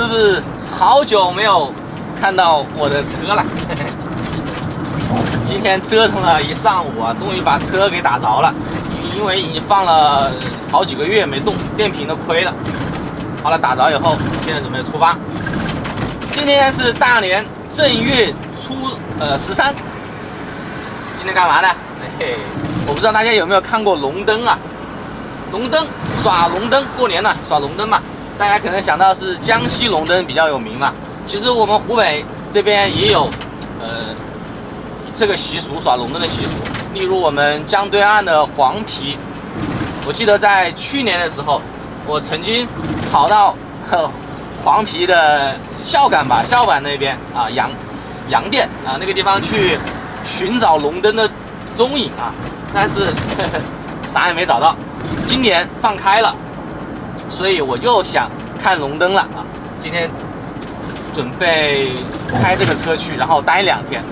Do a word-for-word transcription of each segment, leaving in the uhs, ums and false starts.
是不是好久没有看到我的车了？今天折腾了一上午啊，终于把车给打着了，因为已经放了好几个月没动，电瓶都亏了。好了，打着以后，现在准备出发。今天是大年正月初呃十三。今天干嘛呢？嘿嘿，我不知道大家有没有看过龙灯啊？龙灯耍龙灯，过年了耍龙灯嘛。 大家可能想到是江西龙灯比较有名嘛，其实我们湖北这边也有，呃，这个习俗耍龙灯的习俗。例如我们江对岸的黄陂，我记得在去年的时候，我曾经跑到黄陂的孝感吧，孝感那边啊，洋洋店啊那个地方去寻找龙灯的踪影啊，但是呵呵啥也没找到。今年放开了。 所以我又想看龙灯了啊！今天准备开这个车去，然后待两天。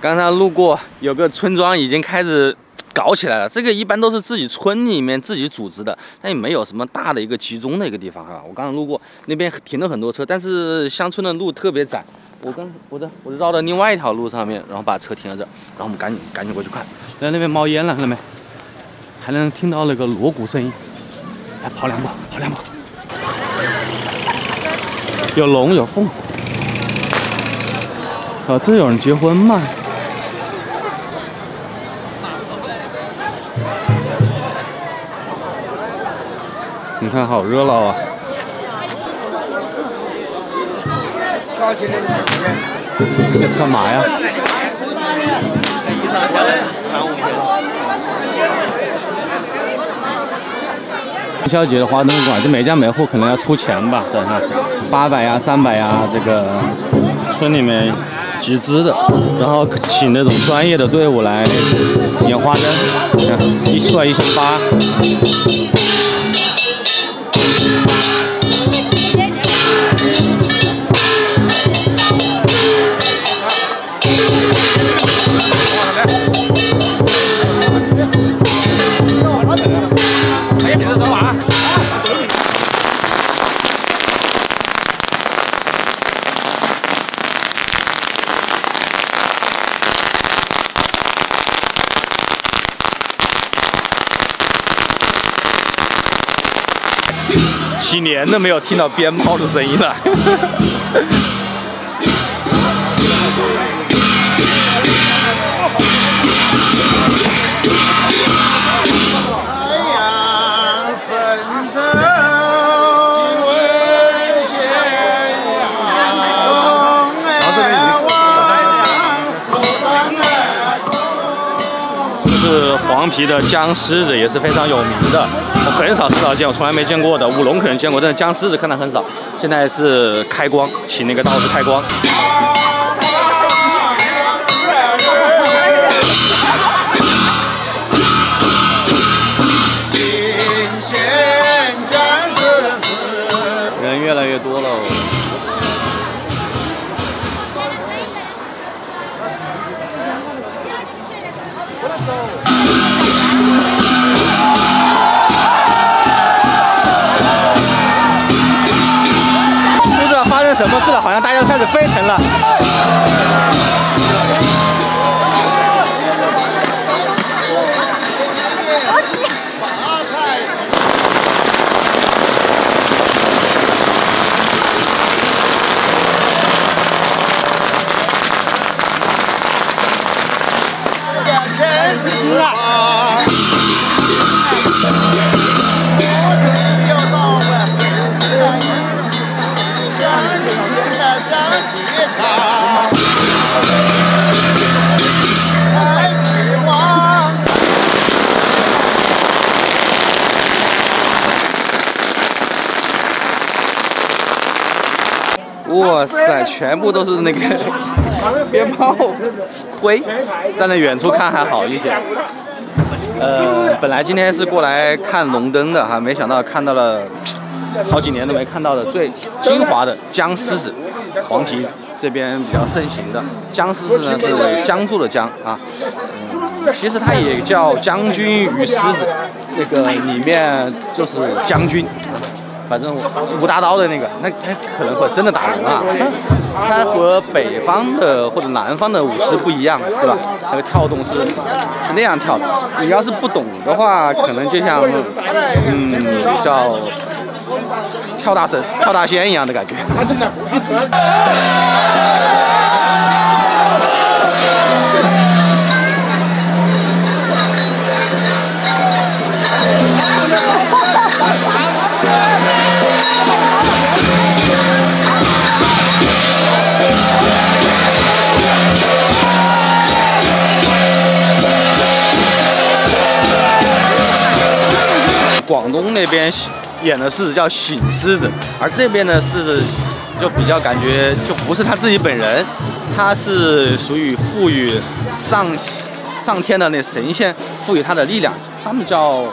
刚刚路过有个村庄，已经开始搞起来了。这个一般都是自己村里面自己组织的，但也没有什么大的一个集中的一个地方啊。我刚刚路过。 那边停了很多车，但是乡村的路特别窄。我刚我的我绕到另外一条路上面，然后把车停到这儿，然后我们赶紧赶紧过去看。在那边冒烟了，看到没？还能听到那个锣鼓声音。来跑两步，跑两步。有龙有凤。啊，这有人结婚吗？你看，好热闹啊！ 这干嘛呀？元宵节的花灯馆，这每家每户可能要出钱吧，早上八百呀、三百呀，这个村里面集资的，然后请那种专业的队伍来演花灯，你看一出来一千八。 几年都没有听到鞭炮的声音了。是黄陂的姜狮子也是非常有名的，我很少很少见，我从来没见过的。舞龙可能见过，但是姜狮子看的很少。现在是开光，请那个道士开光。 什么事了？好像大家都开始沸腾了。哇塞，全部都是那个鞭炮灰，站在远处看还好一些。呃，本来今天是过来看龙灯的哈，没想到看到了好几年都没看到的最精华的姜狮子，黄陂这边比较盛行的。姜狮子呢是僵住的僵啊、嗯，其实它也叫将军与狮子，那个里面就是将军，反正武大刀的那个，那他可能会真的打人啊。它和北方的或者南方的舞狮不一样，是吧？那个跳动是是那样跳的。你要是不懂的话，可能就像嗯叫。 跳大神、跳大仙一样的感觉。广东那边。 演的狮子叫醒狮子，而这边的狮子就比较感觉就不是他自己本人，他是属于赋予上上天的那神仙赋予他的力量，他们叫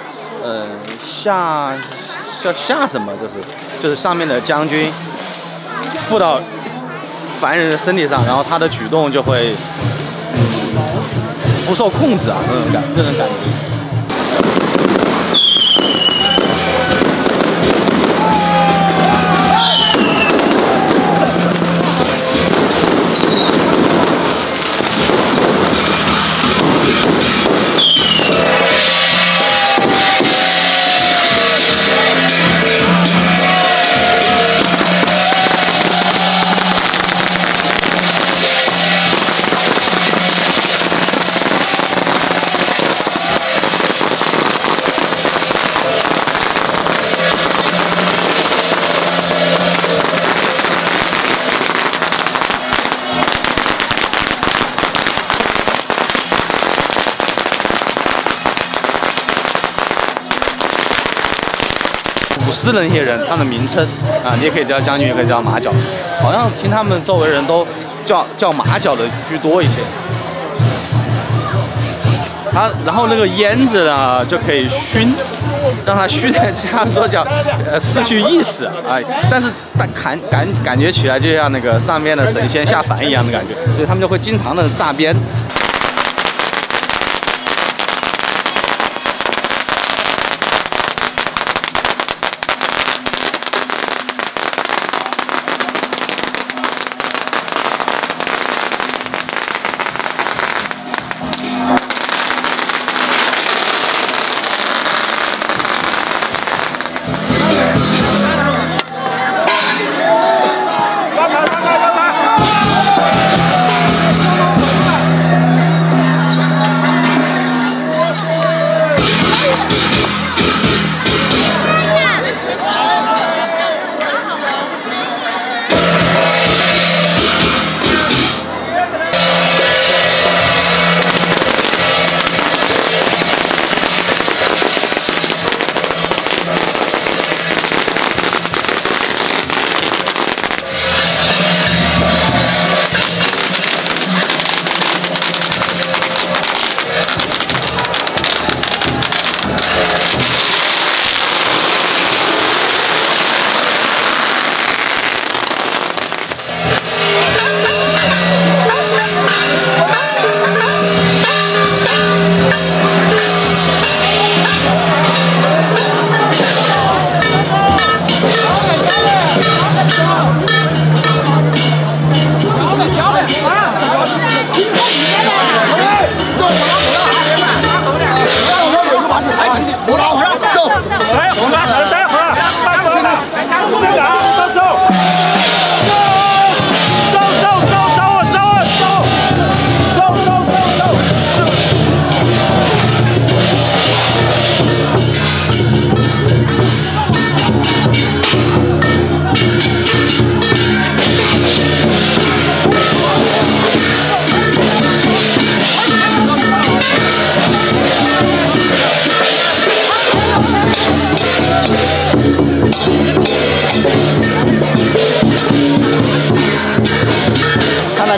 呃下叫下什么，就是就是上面的将军附到凡人的身体上，然后他的举动就会嗯不受控制啊，那种感那种感觉。 舞狮的那些人，他们的名称啊，你也可以叫将军，也可以叫马脚，好像听他们周围人都叫叫马脚的居多一些。啊，然后那个烟子呢，就可以熏，让它熏的，他们说叫呃失去意识啊，但是但感感感觉起来就像那个上面的神仙下凡一样的感觉，所以他们就会经常的炸鞭。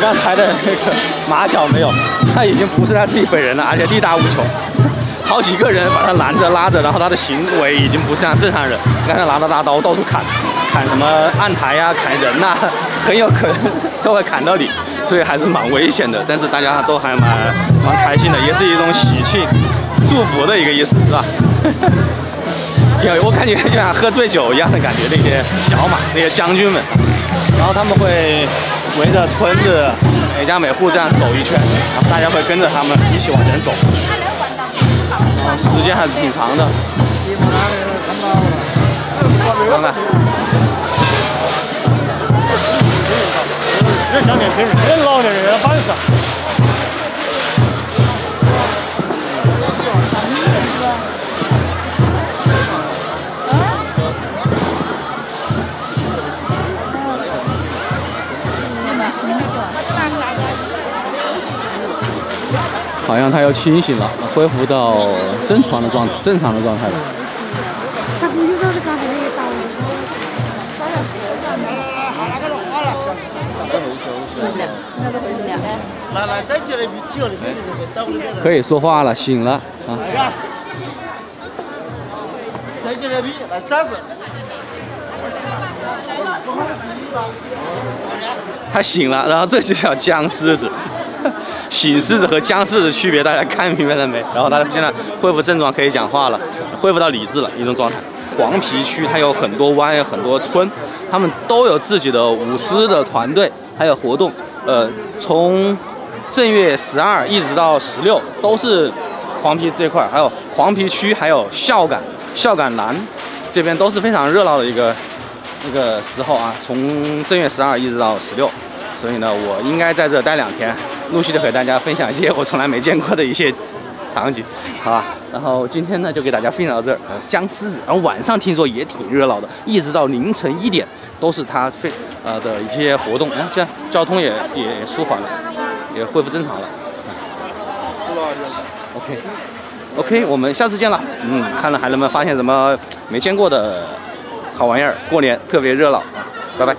刚才的那个马脚没有，他已经不是他自己本人了，而且力大无穷，好几个人把他拦着拉着，然后他的行为已经不像正常人，让他拿着大刀到处砍，砍什么案台呀、啊，砍人呐、啊，很有可能都会砍到你，所以还是蛮危险的。但是大家都还蛮蛮开心的，也是一种喜庆、祝福的一个意思，是吧？因为我感觉就像喝醉酒一样的感觉，那些小马、那些将军们，然后他们会围着村子每家每户这样走一圈，然后大家会跟着他们一起往前走。然后时间还是挺长的。看看。这小年轻人真老年人，八十岁。好像他又清醒了，恢复到正常的状正常的状态了。他估计就是刚才那个刀。可以说话了，醒了啊！再接来比，来三十。他醒了，然后这就叫僵狮子。醒狮子和僵狮子区别，大家看明白了没？然后大家现在恢复症状，可以讲话了，恢复到理智了一种状态。黄陂区它有很多湾，有很多村，他们都有自己的舞狮的团队，还有活动。呃，从正月十二一直到十六，都是黄陂这块，还有黄陂区，还有孝感、孝感南这边都是非常热闹的一个一个时候啊。从正月十二一直到十六，所以呢，我应该在这待两天。陆续的给大家分享一些我从来没见过的一些场景，好吧。然后今天呢就给大家分享到这儿。僵狮子，然后晚上听说也挺热闹的，一直到凌晨一点都是它非呃的一些活动。哎、嗯，现在交通也也也舒缓了，也恢复正常了。OK OK， 我们下次见了。嗯，看了还能不能发现什么没见过的好玩意儿？过年特别热闹啊！拜拜。